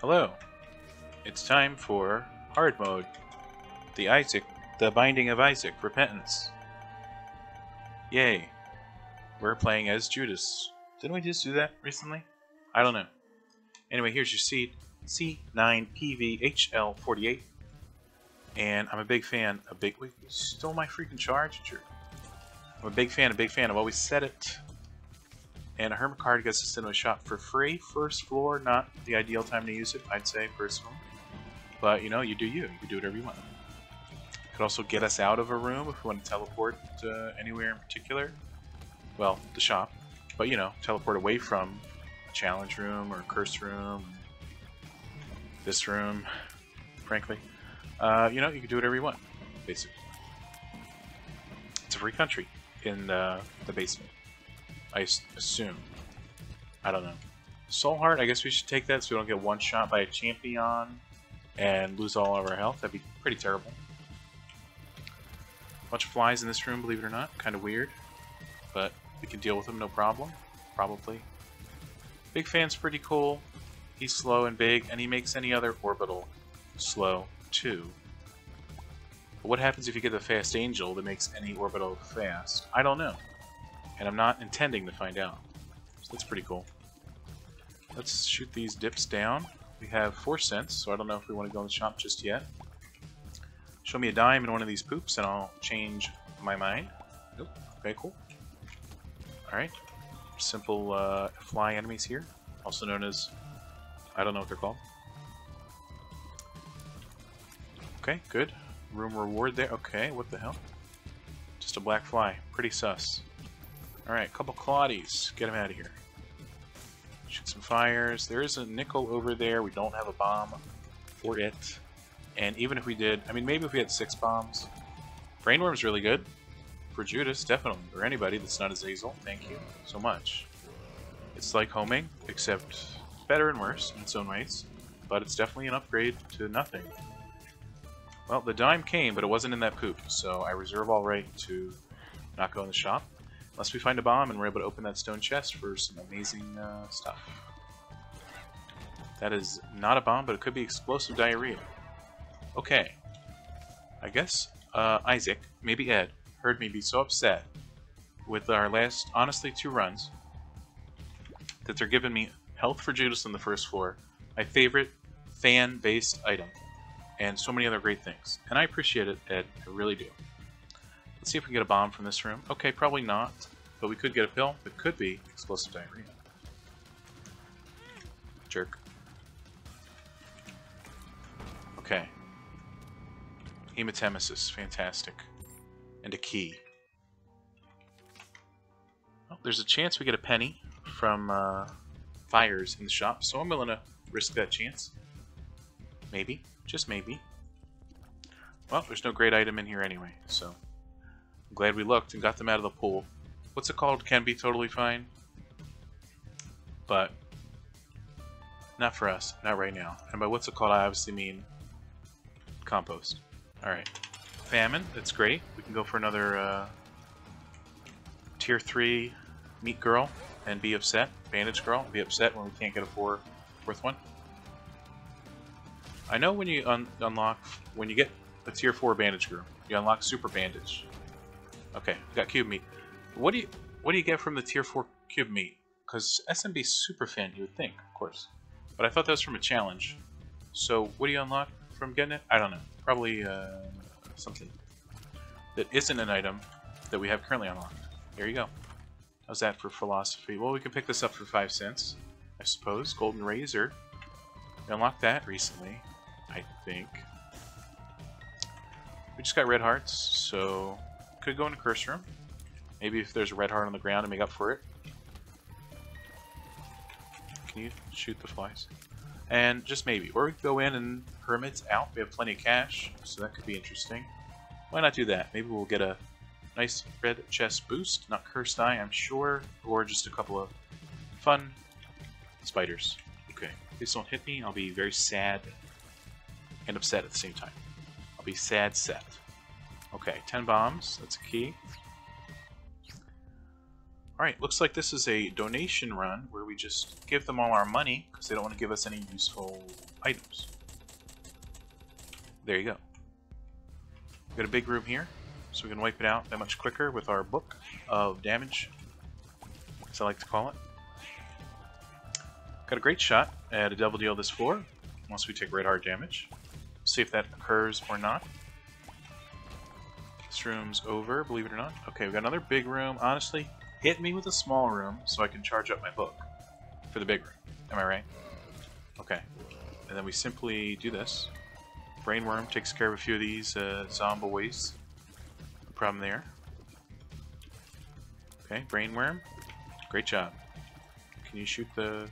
Hello. It's time for hard mode. The Binding of Isaac, Repentance. Yay. We're playing as Judas. Didn't we just do that recently? I don't know. Anyway, here's your seed, C9PVHL48. And I'm a big fan of wait, you stole my freaking charge, jerk. I'm a big fan, I've always said it. And a hermit card gets us into a shop for free. First floor, not the ideal time to use it, I'd say, personally. But, you know, you do you. You can do whatever you want. Could also get us out of a room if we want to teleport anywhere in particular. Well, the shop. But, you know, teleport away from a challenge room or a curse room. This room, frankly. You know, you can do whatever you want, basically. It's a free country in the basement. I assume. I don't know. Soul Heart, I guess we should take that so we don't get one shot by a champion and lose all of our health. That'd be pretty terrible. A bunch of flies in this room, believe it or not. Kind of weird. But we can deal with them, no problem. Probably. Big Fan's pretty cool. He's slow and big, and he makes any other orbital slow too. But what happens if you get the Fast Angel that makes any orbital fast? I don't know. And I'm not intending to find out. So that's pretty cool. Let's shoot these dips down. We have 4 cents, so I don't know if we want to go in the shop just yet. Show me a dime in one of these poops and I'll change my mind. Nope. Okay, cool. Alright. Simple fly enemies here. Also known as... I don't know what they're called. Okay, good. Room reward there. Okay, what the hell? Just a black fly. Pretty sus. Alright, couple Claudies. Get him out of here. Shoot some fires. There is a nickel over there. We don't have a bomb for it. And even if we did, I mean, maybe if we had 6 bombs. Brainworm's really good. For Judas, definitely. Or anybody that's not Azazel. Thank you so much. It's like homing, except better and worse in its own ways. But it's definitely an upgrade to nothing. Well, the dime came, but it wasn't in that poop. So I reserve all right to not go in the shop. Unless we find a bomb and we're able to open that stone chest for some amazing stuff. That is not a bomb, but it could be explosive diarrhea. Okay. I guess Isaac, maybe Ed, heard me be so upset with our last, honestly, 2 runs that they're giving me health for Judas on the first floor, my favorite fan-based item, and so many other great things. And I appreciate it, Ed. I really do. Let's see if we can get a bomb from this room. Okay, probably not, but we could get a pill. It could be explosive diarrhea. Jerk. Okay. Hematemesis, fantastic. And a key. Oh, there's a chance we get a penny from fires in the shop, so I'm willing to risk that chance. Maybe, just maybe. Well, there's no great item in here anyway, so... I'm glad we looked and got them out of the pool. What's it called? Can be totally fine. But not for us. Not right now. And by what's it called, I obviously mean compost. Alright. Famine. That's great. We can go for another Tier 3 Meat Girl and be upset. Bandage Girl. Be upset when we can't get a fourth one. I know when you unlock... When you get a Tier 4 Bandage Girl, you unlock Super Bandage. Okay, we got Cube Meat. What do you get from the Tier 4 Cube Meat? Because SMB Superfan, you would think, of course. But I thought that was from a challenge. So what do you unlock from getting it? I don't know. Probably something that isn't an item that we have currently unlocked. There you go. How's that for philosophy? Well, we can pick this up for 5 cents, I suppose. Golden Razor. We unlocked that recently, I think. We just got red hearts, so... Could go in a curse room. Maybe if there's a red heart on the ground to make up for it. Can you shoot the flies? And just maybe. Or we could go in and hermits out. We have plenty of cash, so that could be interesting. Why not do that? Maybe we'll get a nice red chest boost. Not Cursed Eye, I'm sure. Or just a couple of fun spiders. Okay. Please don't hit me. I'll be very sad and upset at the same time. I'll be sad. Okay, 10 bombs. That's a key. Alright, looks like this is a donation run where we just give them all our money because they don't want to give us any useful items. There you go. We've got a big room here, so we can wipe it out that much quicker with our Book of Damage, as I like to call it. Got a great shot at a double deal this floor, unless we take red hard damage. See if that occurs or not. This room's over, believe it or not. Okay, we got another big room. Honestly, hit me with a small room so I can charge up my book for the big room. Am I right? Okay. And then we simply do this. Brainworm takes care of a few of these zombie waste. No problem there. Okay, Brainworm. Great job. Can you shoot the...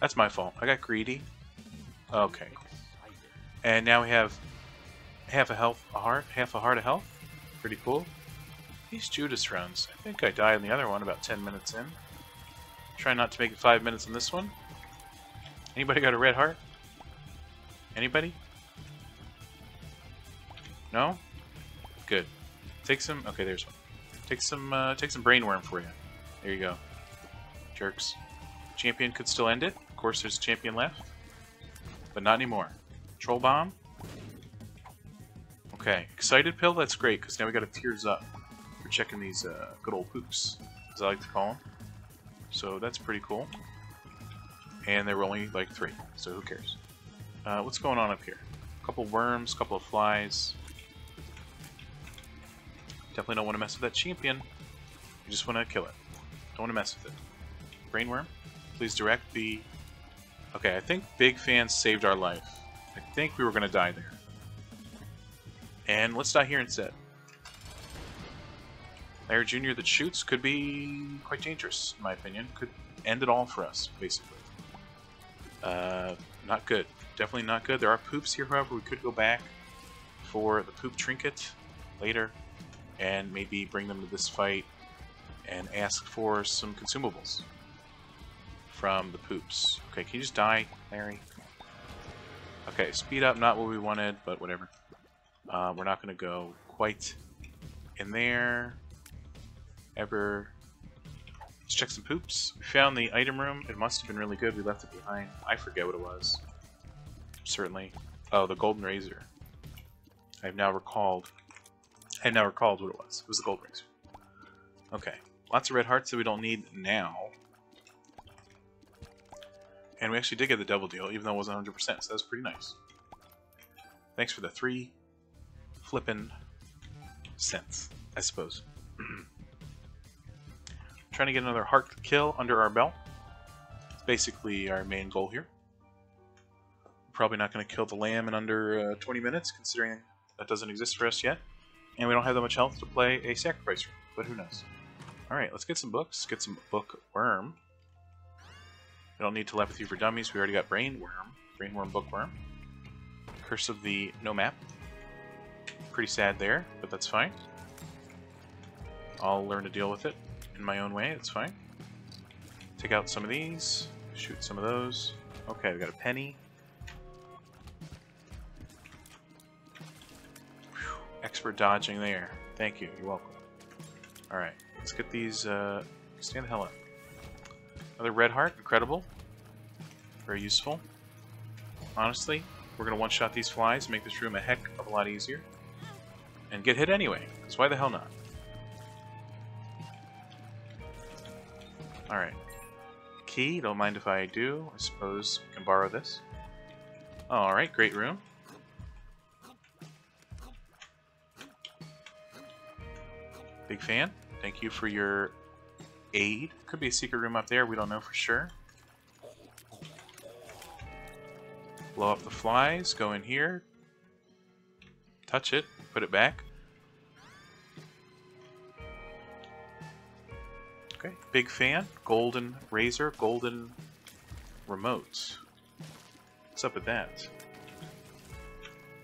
That's my fault. I got greedy. Okay. And now we have half a health, a heart, half a heart of health. Pretty cool. These Judas runs. I think I died in the other one about 10 minutes in. Try not to make it 5 minutes in this one. Anybody got a red heart? Anybody? No? Good. Take some... Okay, there's one. Take some Brainworm for you. There you go. Jerks. Champion could still end it. Of course, there's a champion left. But not anymore. Troll Bomb. Okay. Excited Pill? That's great, because now we got to tears up. We're checking these good old poops, as I like to call them. So that's pretty cool. And there were only like 3, so who cares? What's going on up here? A couple worms, a couple of flies. Definitely don't want to mess with that champion. You just want to kill it. Don't want to mess with it. Brainworm, please direct the... Okay, I think Big Fan saved our life. I think we were going to die there. And let's die here instead. Larry Jr. that shoots could be quite dangerous, in my opinion. Could end it all for us, basically. Not good. Definitely not good. There are poops here, however. We could go back for the poop trinket later and maybe bring them to this fight and ask for some consumables from the poops. Okay, can you just die, Larry? Okay, speed up, not what we wanted, but whatever. We're not going to go quite in there. Ever. Let's check some poops. We found the item room. It must have been really good. We left it behind. I forget what it was. Certainly. Oh, the Golden Razor. I have now recalled what it was. It was the Golden Razor. Okay. Lots of red hearts that we don't need now. And we actually did get the double deal, even though it wasn't 100%, so that was pretty nice. Thanks for the 3 flippin' cents, I suppose. Trying to get another heart kill under our belt. It's basically our main goal here. Probably not going to kill the lamb in under 20 minutes, considering that doesn't exist for us yet. And we don't have that much health to play a sacrifice room, but who knows. Alright, let's get some books. Get some Book Worm. We don't need Telepathy for Dummies. We already got Brainworm. Brainworm, Book Worm. Curse of the No Map. Pretty sad there, but that's fine. I'll learn to deal with it in my own way. It's fine. Take out some of these. Shoot some of those. Okay, we got a penny. Whew, expert dodging there. Thank you. You're welcome. Alright, let's get these... stand the hell up. Another red heart, incredible. Very useful. Honestly, we're going to one-shot these flies, make this room a heck of a lot easier. And get hit anyway, because why the hell not? Alright. Key, don't mind if I do. I suppose I can borrow this. Alright, great room. Big Fan, thank you for your... aid. Could be a secret room up there, we don't know for sure. Blow up the flies, go in here, touch it, put it back. Okay, Big Fan, Golden Razor, Golden Remote. What's up with that?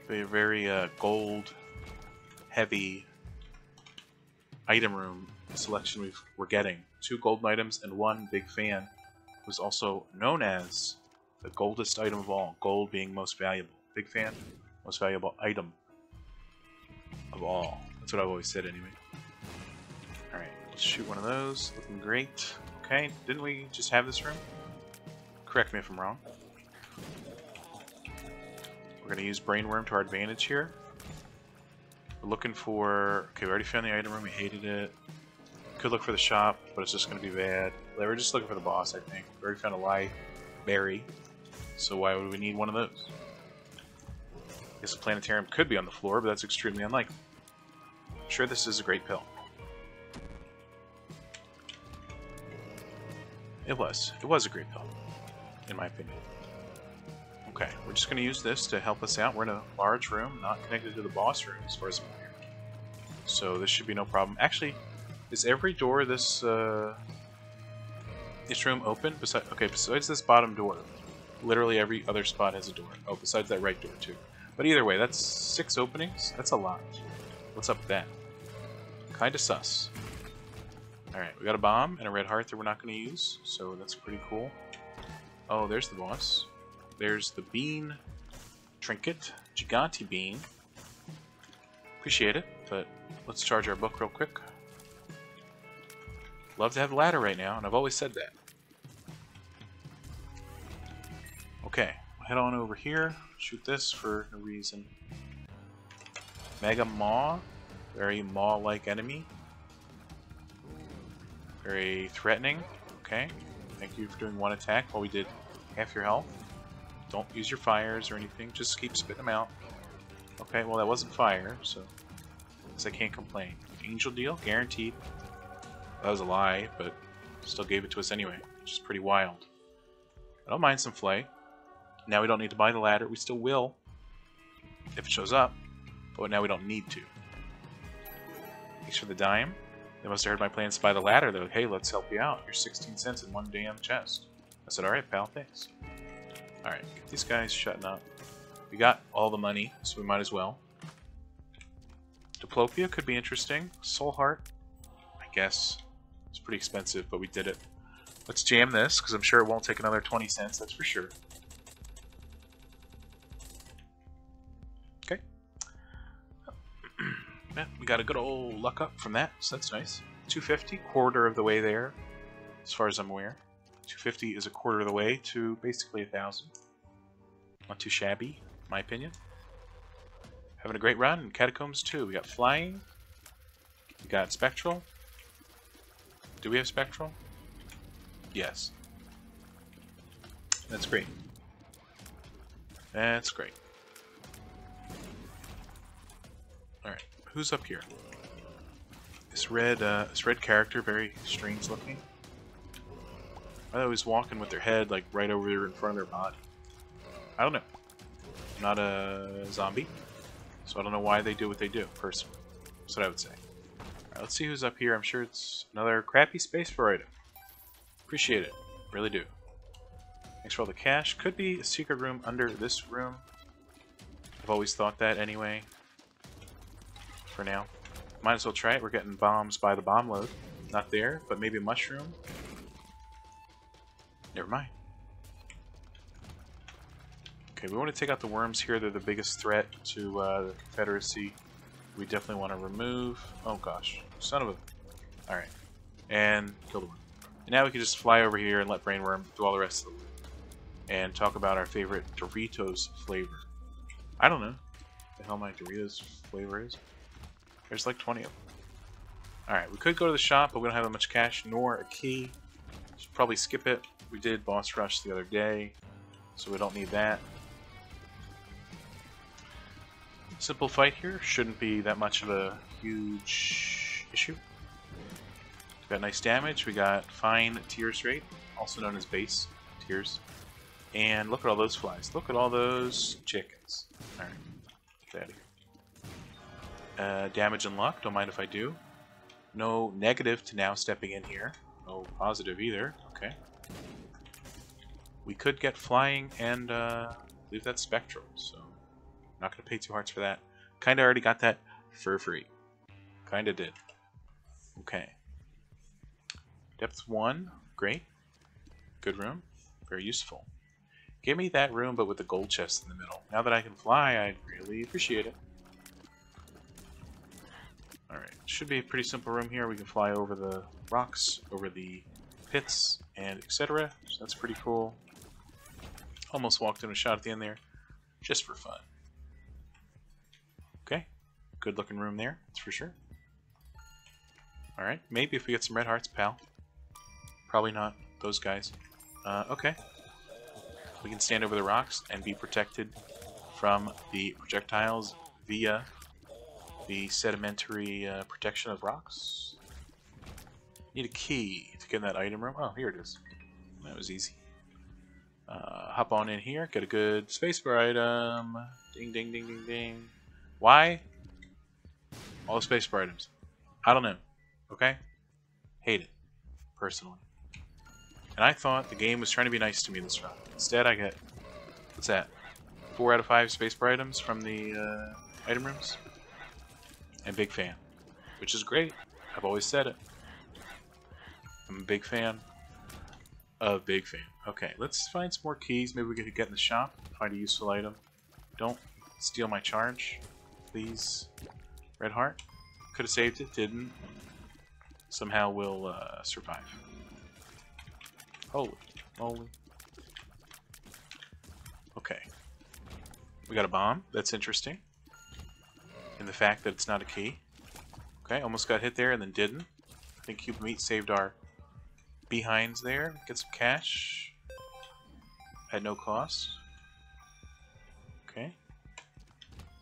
Very gold heavy item room selection we're getting. 2 golden items and 1 Big Fan, who's also known as the goldest item of all. Gold being most valuable. Big Fan, most valuable item of all. That's what I've always said anyway. Alright, let's shoot one of those. Looking great. Okay, didn't we just have this room? Correct me if I'm wrong. We're going to use Brainworm to our advantage here. We're looking for... Okay, we already found the item room. We hated it. Could look for the shop, but it's just going to be bad. We're just looking for the boss, I think. We already found a life berry, so why would we need one of those? I guess the planetarium could be on the floor, but that's extremely unlikely. I'm sure this is a great pill. It was. It was a great pill, in my opinion. Okay, we're just going to use this to help us out. We're in a large room, not connected to the boss room as far as I'm aware. So this should be no problem. Actually, is every door this room open? Okay, besides this bottom door, literally every other spot has a door. Oh, besides that right door too. But either way, that's 6 openings. That's a lot. What's up with that? Kinda sus. Alright, we got a bomb and a red heart that we're not going to use, so that's pretty cool. Oh, there's the boss. There's the bean trinket. Giganti Bean. Appreciate it, but let's charge our book real quick. Love to have a ladder right now, and I've always said that. Okay, we'll head on over here. Shoot this for no reason. Mega Maw. Very maw-like enemy. Very threatening. Okay, thank you for doing one attack while we did half your health. Don't use your fires or anything, just keep spitting them out. Okay, well that wasn't fire, so I guess I can't complain. Angel deal, guaranteed. That was a lie, but still gave it to us anyway, which is pretty wild. I don't mind some Flay. Now we don't need to buy the ladder. We still will, if it shows up, but now we don't need to. Thanks for the dime. They must have heard my plans to buy the ladder, though. Hey, let's help you out. You're 16 cents in one damn chest. I said, alright, pal, thanks. Alright, get these guys shutting up. We got all the money, so we might as well. Diplopia could be interesting. Soul Heart, I guess. It's pretty expensive, but we did it. Let's jam this, because I'm sure it won't take another 20 cents, that's for sure. Okay. Man, we got a good old luck up from that, so that's nice. 250, quarter of the way there, as far as I'm aware. 250 is a quarter of the way to basically 1,000. Not too shabby, in my opinion. Having a great run in Catacombs too. We got Flying. We got Spectral. Do we have Spectral? Yes. That's great. That's great. Alright, who's up here? This red character, very strange looking. I thought he was walking with their head like right over there in front of their body. I don't know. I'm not a zombie, so I don't know why they do what they do, personally. That's what I would say. Alright, let's see who's up here. I'm sure it's another crappy space for item. Appreciate it. Really do. Thanks for all the cash. Could be a secret room under this room. I've always thought that anyway. For now. Might as well try it. We're getting bombs by the bomb load. Not there, but maybe a mushroom. Never mind. Okay, we want to take out the worms here. They're the biggest threat to the Confederacy. We definitely want to remove... Oh gosh, son of a... Alright. And kill the worm. And now we can just fly over here and let Brainworm do all the rest of the loot. And talk about our favorite Doritos flavor. I don't know what the hell my Doritos flavor is. There's like 20 of them. Alright, we could go to the shop, but we don't have that much cash nor a key. Should probably skip it. We did boss rush the other day, so we don't need that. Simple fight here, shouldn't be that much of a huge issue. We got nice damage, we got fine tears rate, also known as base tears. And look at all those flies, look at all those chickens. Alright, get out of here. Damage and luck, don't mind if I do. No negative to now stepping in here, no positive either, okay. We could get Flying and leave that Spectral, so I'm not going to pay 2 hearts for that. Kind of already got that for free. Kind of did. Okay. Depth 1. Great. Good room. Very useful. Give me that room, but with the gold chest in the middle. Now that I can fly, I'd really appreciate it. Alright. Should be a pretty simple room here. We can fly over the rocks, over the pits, and etc. So that's pretty cool. Almost walked in a shot at the end there, just for fun. Good looking room there, that's for sure. Alright, maybe if we get some red hearts, pal. Probably not those guys. Okay. We can stand over the rocks and be protected from the projectiles via the sedimentary protection of rocks. Need a key to get in that item room. Oh, here it is. That was easy. Hop on in here, get a good space for item. Ding, ding, ding, ding, ding. Why? All the space bar items. I don't know. Okay? Hate it. Personally. And I thought the game was trying to be nice to me this round. Instead I get... what's that? 4 out of 5 space bar items from the item rooms. I'm a big fan. Which is great. I've always said it. I'm a big fan. A big fan. Okay, let's find some more keys. Maybe we could get in the shop. Find a useful item. Don't steal my charge. Please. Red heart. Could have saved it, didn't. Somehow we'll survive. Holy moly. Okay. We got a bomb. That's interesting. In the fact that it's not a key. Okay, almost got hit there and then didn't. I think Cube Meat saved our behinds there. Get some cash. At no cost. Okay.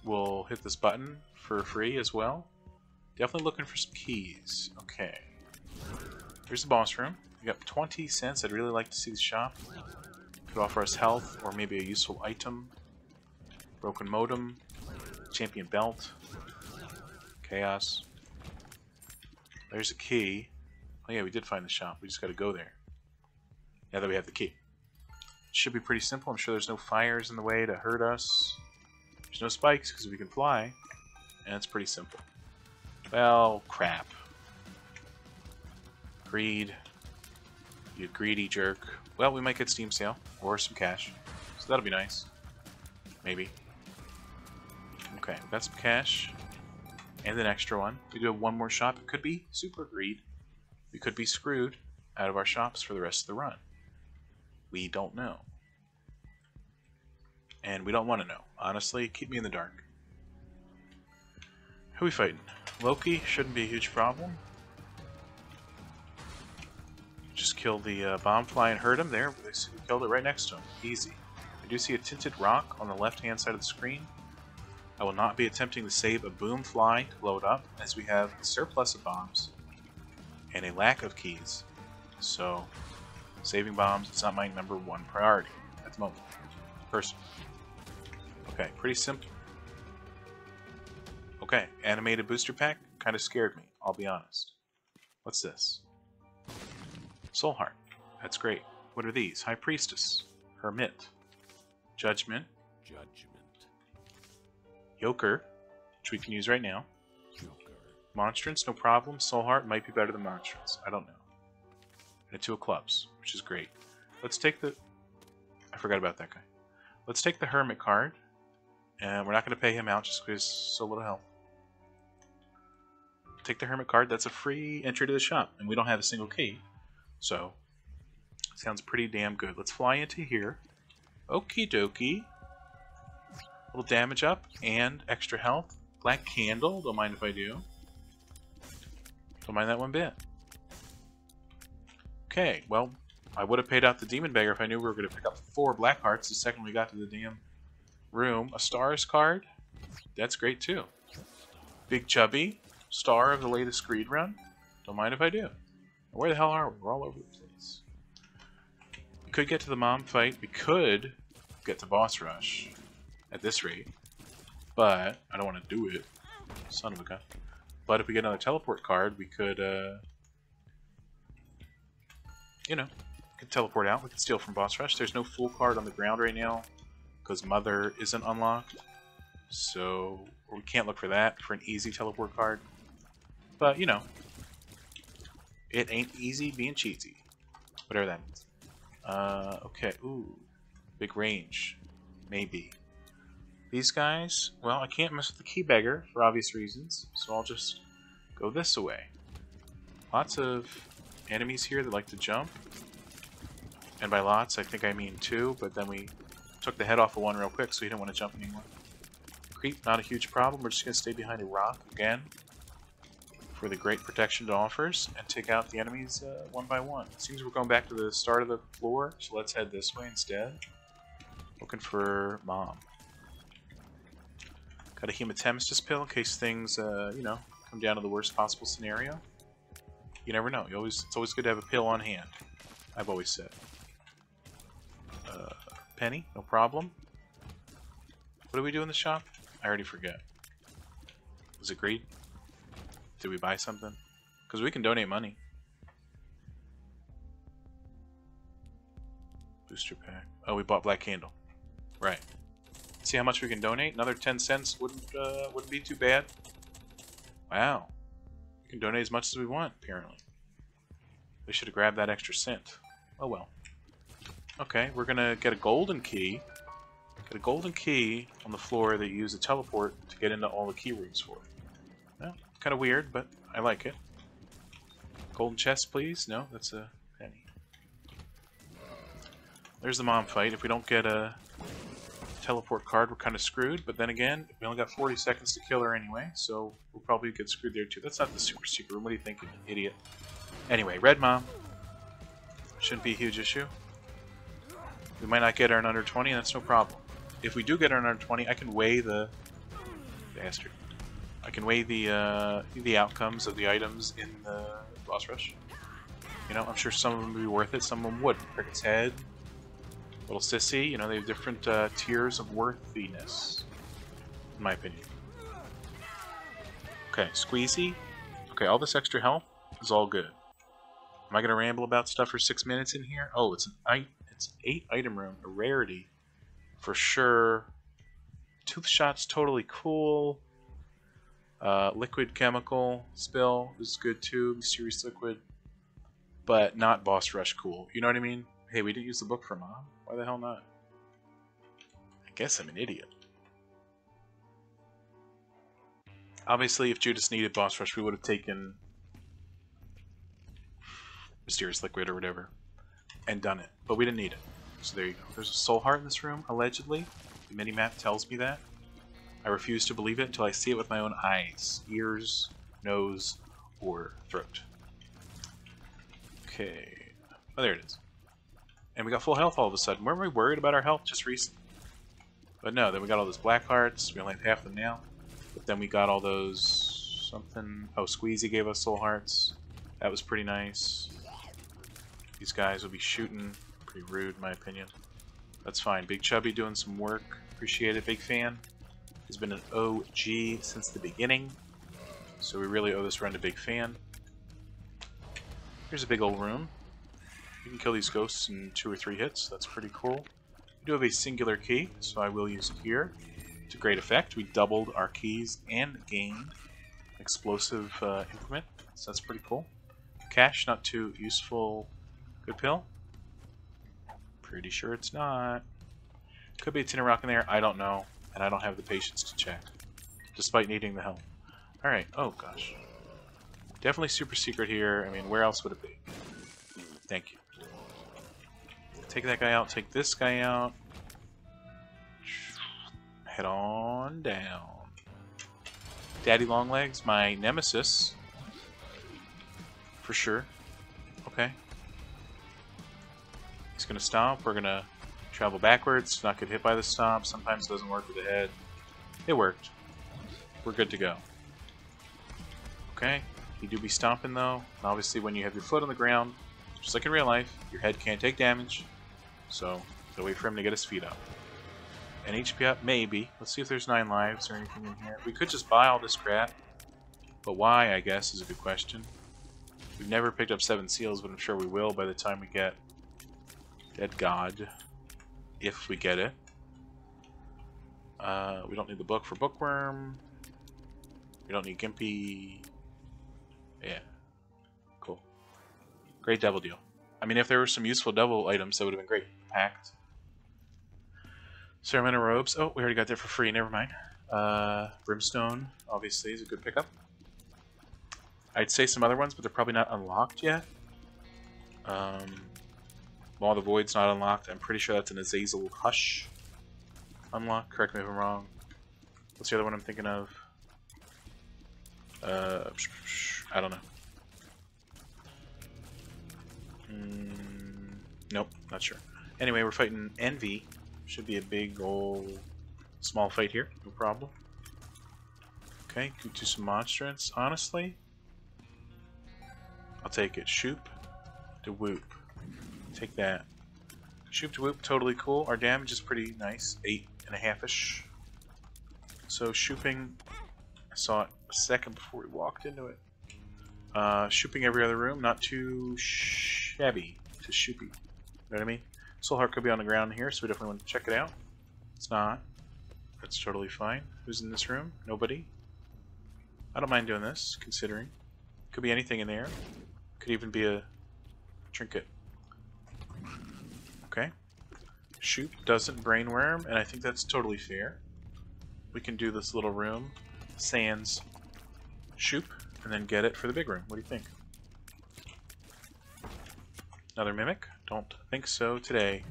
We'll hit this button for free as well. Definitely looking for some keys. Okay. Here's the boss room. We got 20 cents. I'd really like to see the shop. Could offer us health or maybe a useful item. Broken modem. Champion belt. Chaos. There's a key. Oh yeah, we did find the shop. We just gotta go there. Now that we have the key. Should be pretty simple. I'm sure there's no fires in the way to hurt us. There's no spikes because we can fly. And it's pretty simple. Well, crap. Greed. You greedy jerk. Well, we might get Steam Sale or some cash. So that'll be nice. Maybe. Okay, we got some cash. And an extra one. We do have one more shop. It could be super greed. We could be screwed out of our shops for the rest of the run. We don't know. And we don't want to know. Honestly, keep me in the dark. Who are we fighting? Loki shouldn't be a huge problem. Just kill the bomb fly and hurt him there. They killed it right next to him. Easy. I do see a tinted rock on the left-hand side of the screen. I will not be attempting to save a boom fly to blow it up, as we have a surplus of bombs and a lack of keys. So, saving bombs is not my number one priority at the moment. Person. Okay, pretty simple. Okay, animated booster pack kind of scared me, I'll be honest. What's this? Soul Heart. That's great. What are these? High Priestess. Hermit. Judgment. Judgment. Joker, which we can use right now. Joker. Monstrance, no problem. Soul Heart might be better than Monstrance. I don't know. And a 2 of clubs, which is great. Let's take the... I forgot about that guy. Let's take the Hermit card. And we're not going to pay him out just because he's so little health. Take the Hermit card. That's a free entry to the shop, and we don't have a single key, so sounds pretty damn good. Let's fly into here. Okie dokie. A little damage up and extra health. Black candle. Don't mind if I do. Don't mind that one bit. Okay. Well, I would have paid out the demon beggar if I knew we were going to pick up 4 black hearts the second we got to the damn room. A stars card. That's great too. Big chubby. Star of the latest greed run. Don't mind if I do. Where the hell are we? We're all over the place. We could get to the mom fight. We could get to boss rush at this rate. But I don't want to do it. Son of a gun. But if we get another teleport card, we could, you know, we could teleport out. We could steal from boss rush. There's no full card on the ground right now because mother isn't unlocked. So we can't look for that for an easy teleport card. But, you know, it ain't easy being cheesy. Whatever that means. Okay. Ooh. Big range. Maybe. These guys, well, I can't mess with the key beggar for obvious reasons, so I'll just go this way. Lots of enemies here that like to jump. And by lots, I think I mean 2, but then we took the head off of one real quick, so he didn't want to jump anymore. creep, not a huge problem. We're just going to stay behind a rock again for the great protection it offers and take out the enemies one by one. It seems we're going back to the start of the floor, so let's head this way instead. Looking for Mom. Got a Hematemesis pill in case things, you know, come down to the worst possible scenario. You never know. You always, it's always good to have a pill on hand. I've always said. Penny, no problem. What do we do in the shop? I already forget. Was it greed? Did we buy something? Because we can donate money. Booster pack. Oh, we bought Black Candle. Right. Let's see how much we can donate. Another 10 cents wouldn't be too bad. Wow. We can donate as much as we want, apparently. We should have grabbed that extra cent. Oh well. Okay, we're gonna get a golden key. Get a golden key on the floor that you use a teleport to get into all the key rooms for. Well, kind of weird, but I like it. Golden chest, please. No, that's a penny. There's the mom fight. If we don't get a teleport card, we're kind of screwed. But then again, we only got 40 seconds to kill her anyway, so we'll probably get screwed there too. That's not the super secret room. What are you thinking, idiot? Anyway, red mom. Shouldn't be a huge issue. We might not get her in under 20, and that's no problem. If we do get her in under 20, I can weigh the... Bastard. I can weigh the outcomes of the items in the boss rush. You know, I'm sure some of them would be worth it, some of them wouldn't. Cricket's Head, Little Sissy, you know, they have different tiers of worthiness, in my opinion. Okay, Squeezy. Okay, all this extra health is all good. Am I going to ramble about stuff for 6 minutes in here? Oh, it's an eight item room, a rarity for sure. Tooth Shot's totally cool. Liquid Chemical Spill is good too. Mysterious Liquid, but not Boss Rush cool. You know what I mean? Hey, we didn't use the book for Mom. Why the hell not? I guess I'm an idiot. Obviously, if Judas needed Boss Rush, we would have taken Mysterious Liquid or whatever and done it, but we didn't need it. So there you go. There's a soul heart in this room, allegedly. The minimap tells me that. I refuse to believe it until I see it with my own eyes, ears, nose, or throat. Okay. Oh, there it is. And we got full health all of a sudden. Weren't we worried about our health just recently? But no, then we got all those black hearts. We only have half of them now. But then we got all those something. Oh, Squeezy gave us soul hearts. That was pretty nice. These guys will be shooting. Pretty rude, in my opinion. That's fine. Big Chubby doing some work. Appreciate it. Big fan. He's been an OG since the beginning. So we really owe this run to Big Fan. Here's a big old room. You can kill these ghosts in 2 or 3 hits. That's pretty cool. We do have a singular key, so I will use it here. To great effect. We doubled our keys and gained explosive implement. So that's pretty cool. Cash, not too useful. Good pill? Pretty sure it's not. Could be a tin of rock in there, I don't know. And I don't have the patience to check. Despite needing the help. Alright, oh gosh. Definitely super secret here. I mean, where else would it be? Thank you. Take that guy out, take this guy out. Head on down. Daddy Longlegs, my nemesis. For sure. Okay. He's going to stomp. We're going to travel backwards, not get hit by the stomp. Sometimes it doesn't work with the head. It worked. We're good to go. Okay. You do be stomping, though. And obviously, when you have your foot on the ground, just like in real life, your head can't take damage. So, gotta wait for him to get his feet up. And HP up? Maybe. Let's see if there's 9 lives or anything in here. We could just buy all this crap. But why, I guess, is a good question. We've never picked up 7 seals, but I'm sure we will by the time we get Dead God, if we get it. We don't need the book for Book Worm. We don't need Gimpy. Yeah. Cool. Great devil deal. I mean, if there were some useful devil items, that would have been great. Packed. Ceremonial robes. Oh, we already got that for free. Never mind. Brimstone, obviously, is a good pickup. I'd say some other ones, but they're probably not unlocked yet. Maw of the Void's not unlocked. I'm pretty sure that's an Azazel Hush unlock. Correct me if I'm wrong. What's the other one I'm thinking of? I don't know. Nope, not sure. Anyway, we're fighting Envy. Should be a big old small fight here, no problem. Okay, go to some Monstrance, honestly. I'll take it. Shoop to Whoop. Take that. Shoop to Whoop, totally cool. Our damage is pretty nice, 8.5-ish. So shooping, I saw it a second before we walked into it. Shooping every other room, not too shabby to shoopy. You know what I mean? Soul Heart could be on the ground here, so we definitely want to check it out. It's not. That's totally fine. Who's in this room? Nobody. I don't mind doing this, considering. Could be anything in there. Could even be a trinket. Okay. Shoop doesn't Brainworm, and I think that's totally fair. We can do this little room. Sans Shoop, and then get it for the big room. What do you think? Another Mimic? Don't think so today.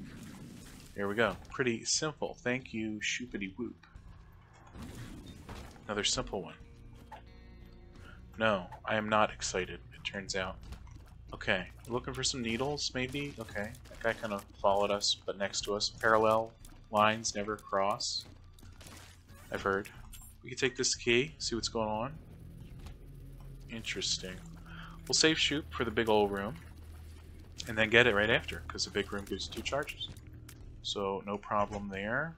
Here we go. Pretty simple. Thank you, Shoopity Whoop. Another simple one. No, I am not excited, it turns out. Okay, looking for some needles, maybe? Okay, that guy kind of followed us, but next to us. Parallel lines never cross. I've heard. We can take this key, see what's going on. Interesting. We'll save Shoot for the big old room, and then get it right after, because the big room gives 2 charges. So, no problem there.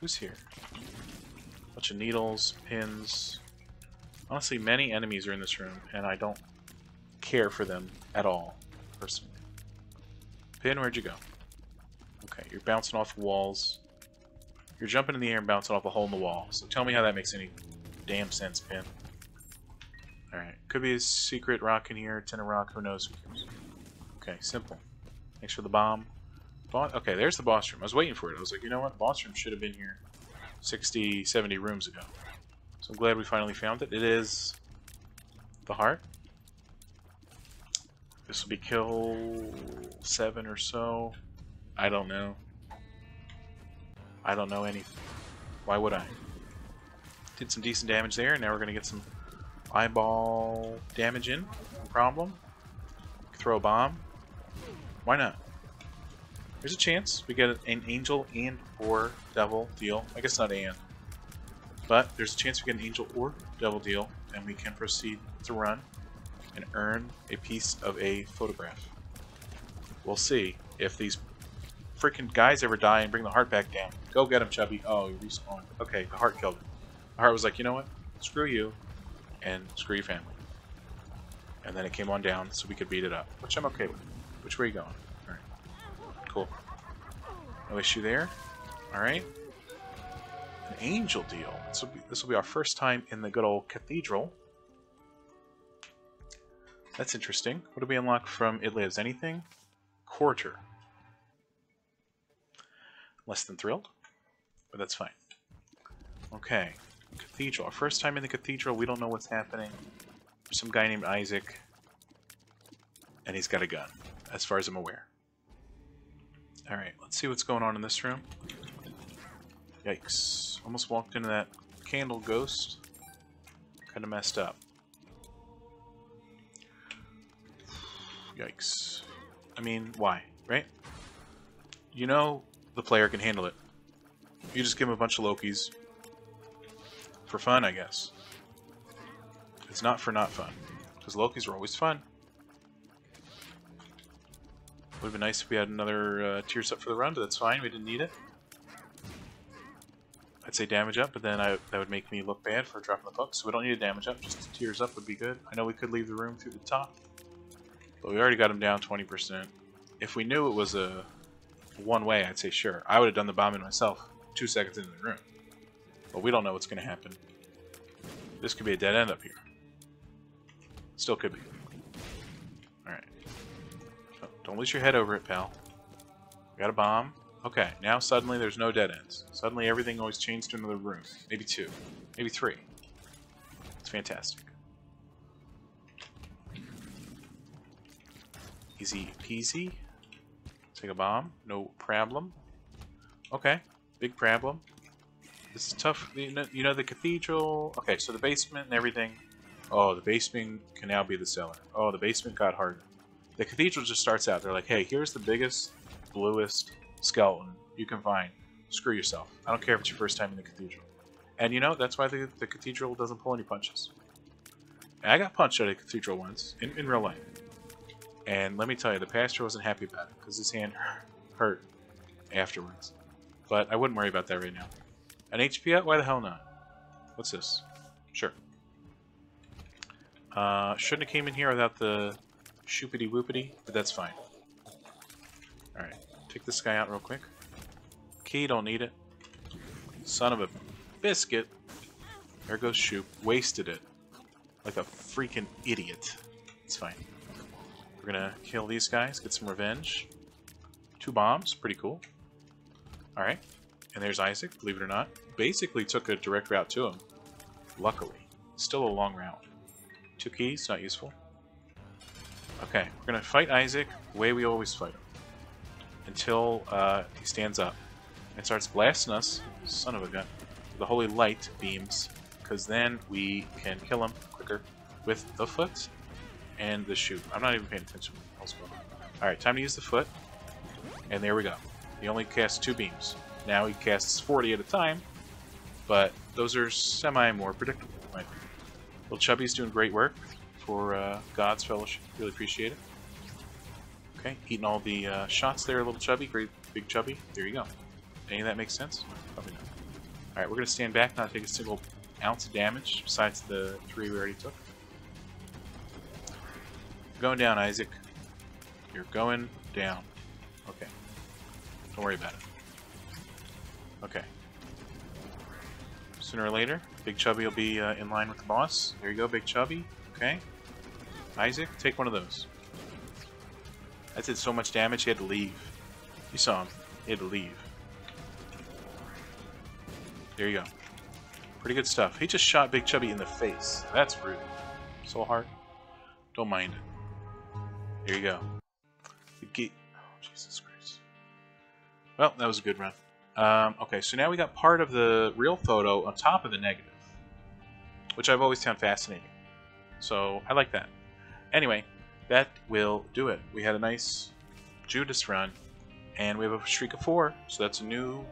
Who's here? Bunch of needles, pins. Honestly, many enemies are in this room, and I don't care for them at all, personally. Pin, where'd you go? Okay, you're bouncing off walls. You're jumping in the air and bouncing off a hole in the wall. So tell me how that makes any damn sense, Pin. Alright, could be a secret rock in here, tin of rock, who knows? Okay, simple. Thanks for the bomb. Okay, there's the boss room. I was waiting for it. I was like, you know what? The boss room should have been here 60, 70 rooms ago. So I'm glad we finally found it. It is the heart. This will be kill 7 or so. I don't know. I don't know anything. Why would I? Did some decent damage there. Now we're going to get some eyeball damage in. No problem. Throw a bomb. Why not? There's a chance we get an angel and or devil deal. I guess not and. But there's a chance we get an angel or devil deal, and we can proceed to run and earn a piece of a photograph. We'll see if these freaking guys ever die and bring the heart back down. Go get him, Chubby. Oh, he respawned. Okay, the heart killed him. The heart was like, you know what? Screw you, and screw your family. And then it came on down so we could beat it up, which I'm okay with. Which way are you going? All right. Cool. No issue there. All right. An angel deal. This will be our first time in the good old Cathedral. That's interesting. What do we unlock from It Lives? Anything? Quarter. Less than thrilled, but that's fine. Okay. Cathedral. Our first time in the Cathedral. We don't know what's happening. There's some guy named Isaac, and he's got a gun, as far as I'm aware. Alright, let's see what's going on in this room. Yikes. Almost walked into that candle ghost. Kind of messed up. Yikes. I mean, why, right? You know the player can handle it. You just give him a bunch of Lokis. For fun, I guess. It's not for not fun. Because Lokis were always fun. Would have been nice if we had another Tears Up for the run, but that's fine. We didn't need it. I'd say damage up, but then that would make me look bad for dropping the book, so we don't need a damage up, just tears up would be good. I know we could leave the room through the top, but we already got him down 20%. If we knew it was a one-way, I'd say sure. I would have done the bombing myself 2 seconds into the room, but we don't know what's going to happen. This could be a dead end up here. Still could be. Alright. Oh, don't lose your head over it, pal. We got a bomb. Okay, now suddenly there's no dead ends. Suddenly everything always changed to another room. Maybe 2. Maybe 3. It's fantastic. Easy peasy. Take a bomb. No problem. Okay, big problem. It's tough. You know the cathedral. Okay, so the basement and everything. Oh, the basement can now be the cellar. Oh, the basement got harder. The cathedral just starts out. They're like, hey, here's the biggest, bluest skeleton you can find. Screw yourself. I don't care if it's your first time in the cathedral. And you know, that's why the cathedral doesn't pull any punches. And I got punched at a cathedral once, in real life. And let me tell you, the pastor wasn't happy about it, because his hand hurt afterwards. But I wouldn't worry about that right now. An HP up? Why the hell not? What's this? Sure. Shouldn't have came in here without the shoopity whoopity, but that's fine. Alright, take this guy out real quick. Key, don't need it. Son of a biscuit. There goes Shoop. Wasted it. Like a freaking idiot. It's fine. We're gonna kill these guys, get some revenge. 2 bombs, pretty cool. Alright, and there's Isaac, believe it or not. Basically took a direct route to him. Luckily. Still a long route. 2 keys, not useful. Okay, we're gonna fight Isaac the way we always fight him. Until he stands up and starts blasting us, son of a gun, the holy light beams, because then we can kill him quicker with the foot and the shoot. I'm not even paying attention to what else going on. Alright, time to use the foot. And there we go. He only casts 2 beams. Now he casts 40 at a time, but those are semi-more predictable. Right? Little Chubby's doing great work for God's Fellowship. Really appreciate it. Okay, eating all the shots there, little Chubby. Great big Chubby. There you go. Any of that make sense? Probably not. Alright, we're going to stand back, not take a single ounce of damage, besides the 3 we already took. Going down, Isaac. You're going down. Okay. Don't worry about it. Okay. Sooner or later, Big Chubby will be in line with the boss. There you go, Big Chubby. Okay. Isaac, take one of those. That did so much damage, he had to leave. You saw him. He had to leave. There you go. Pretty good stuff. He just shot Big Chubby in the face. That's rude. Soul Heart. Don't mind it. There you go. The gate. Oh, Jesus Christ. Well, that was a good run. Okay, so now we got part of the real photo on top of the negative, which I've always found fascinating. So I like that. Anyway, that will do it. We had a nice Judas run, and we have a streak of 4, so that's a new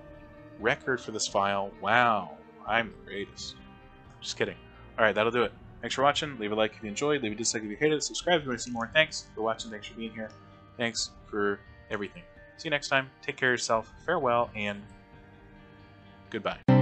record for this file. Wow, I'm the greatest. Just kidding. All right, that'll do it. Thanks for watching. Leave a like if you enjoyed. Leave a dislike if you hated it. Subscribe if you want to see more. Thanks for watching. Thanks for being here. Thanks for everything. See you next time. Take care of yourself. Farewell and goodbye.